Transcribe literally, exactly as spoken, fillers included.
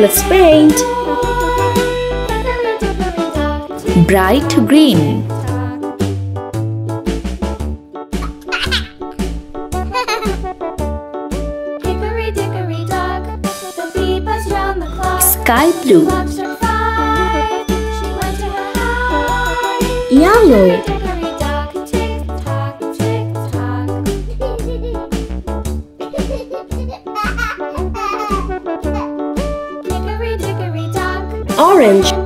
Let's paint. Bright green. Sky blue. Yellow. Orange.